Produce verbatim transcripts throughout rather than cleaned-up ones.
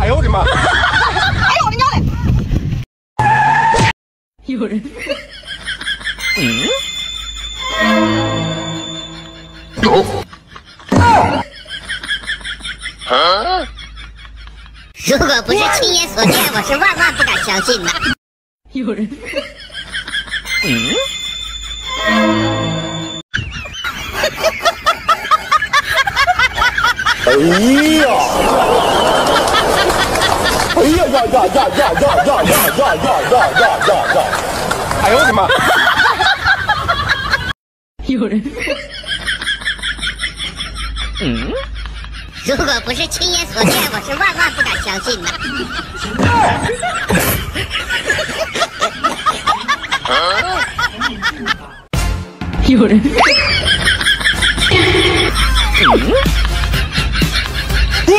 哎呦我的妈！哎呦我的娘嘞！有人。嗯。有。啊！如果不是亲眼所见，我是万万不敢相信的。有人。嗯。 哎呀！哎呀呀呀呀呀呀呀呀呀呀呀呀呀！哎呦我的妈！有人。嗯？如果不是亲眼所见，我是万万不敢相信的。有人。嗯？ 如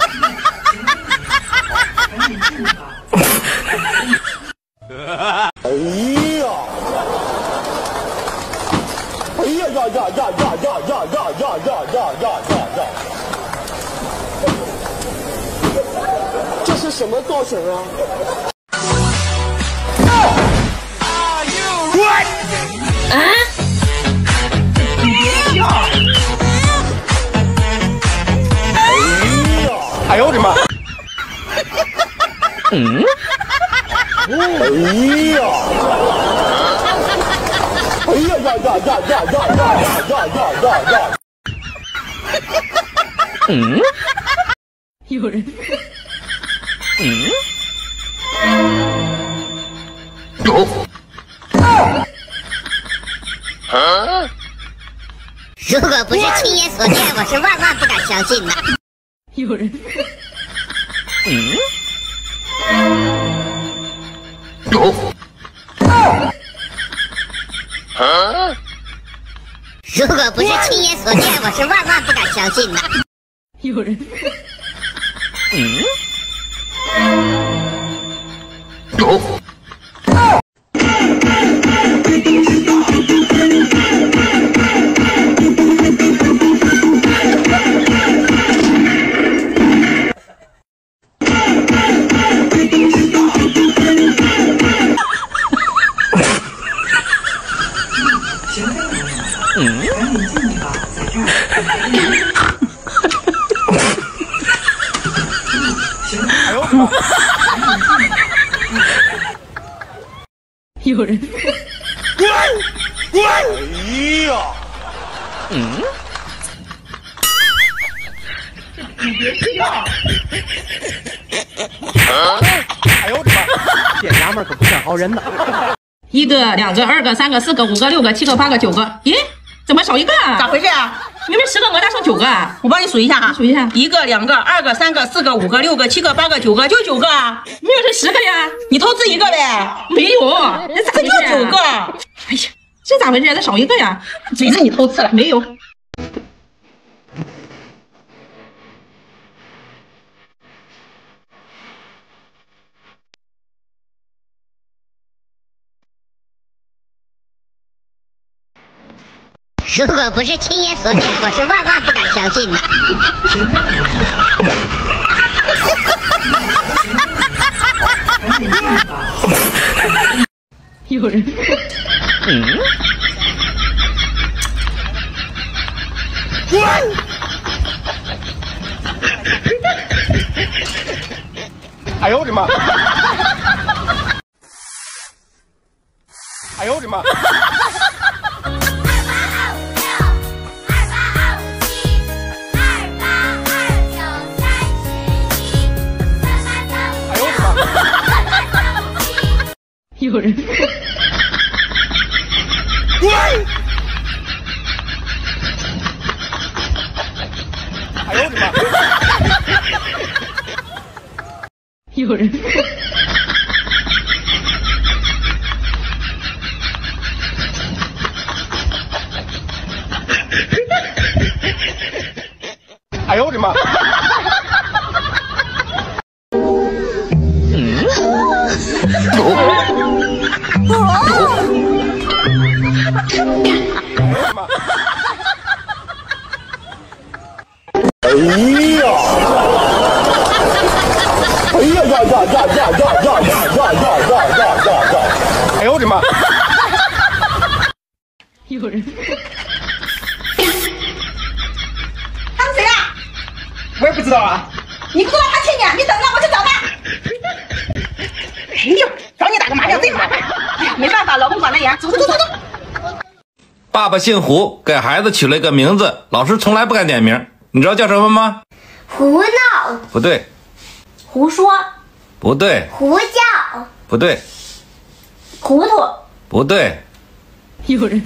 这是什么造型啊？啊！哎呦我的妈！嗯？哎呀！ 哎呀呀呀呀呀呀呀呀呀呀呀！嗯？有人。嗯？有。啊！如果不是亲眼所见，我是万万不敢相信的。有人。嗯？有。 啊！如果不是亲眼所见，我是万万不敢相信的。有人。嗯？有。有人。滚！滚！哎呀！嗯？你别跳！哎呦我的妈！这娘们可不像好人呐！一个、两个、二个、三个、四个、五个、六个、七个、八个、九个。咦，怎么少一个啊？咋回事啊？明明十个鹅蛋剩九个啊！我帮你数一下啊，数一下。一个、两个、二个、三个、四个、五个、六个、七个、八个、九个，就九个啊！没有是十个呀？你偷吃一个呗？没有，这咋就九个？哎呀，这咋回事？这少一个呀？谁让你偷吃了？没有。如果不是亲眼所见，我是万万不敢相信的。有人。嗯。哎呦我的妈！哎呦我的妈！ 有人。哎呦！你妈！有人。哎呦我的妈！哎呀！哎呀呀呀呀呀呀呀呀呀呀呀呀！哎呦我的妈！有人。他是谁啊？我也不知道啊。你给我让他去撵，你等着我去找他。哎呦，找你打个麻将真麻烦。哎呀，没办法，老公管得严。走走走走走。爸爸姓胡，给孩子取了一个名字，老师从来不敢点名。 你知道叫什么吗？胡闹。不对。胡说。不对。胡叫。不对。糊涂。不对。有人。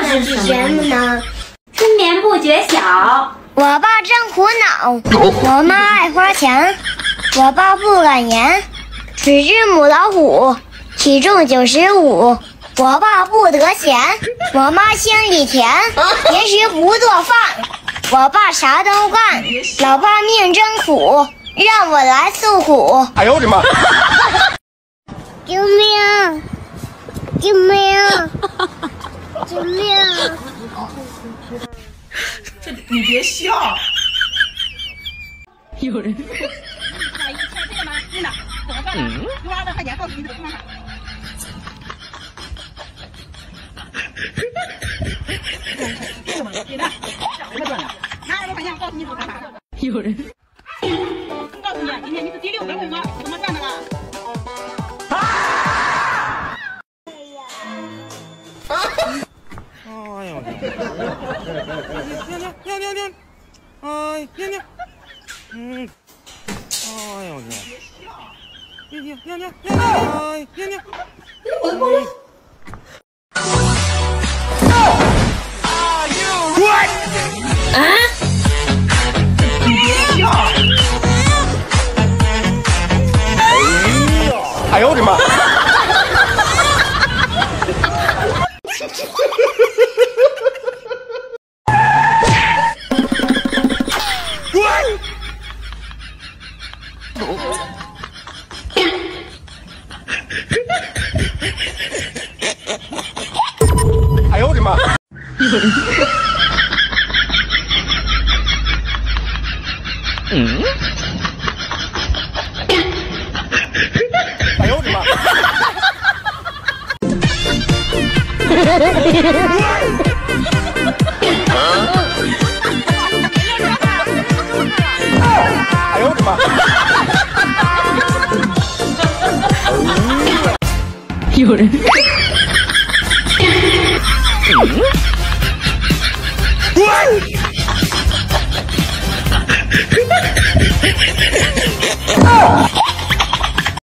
那是什么呢？春眠不觉晓。我爸真胡闹。我妈爱花钱。我爸不敢言。只知母老虎，体重九十五。我爸不得闲。我妈心里甜，平时不做饭。 我爸啥都干，老爸命真苦，让我来诉苦。哎呦我的妈！救命！救命！救命！这你别笑。有人。嗯。有人，告诉你，今天你是第六个怎么怎么站的了？啊！哎呀！尿尿尿尿尿！哎，尿尿！嗯，哎呦我天！尿尿尿尿！哎，尿尿！我的妈呀！ 哎呦我的妈！哎呦我的妈！嗯。 哎呦我的妈！有人。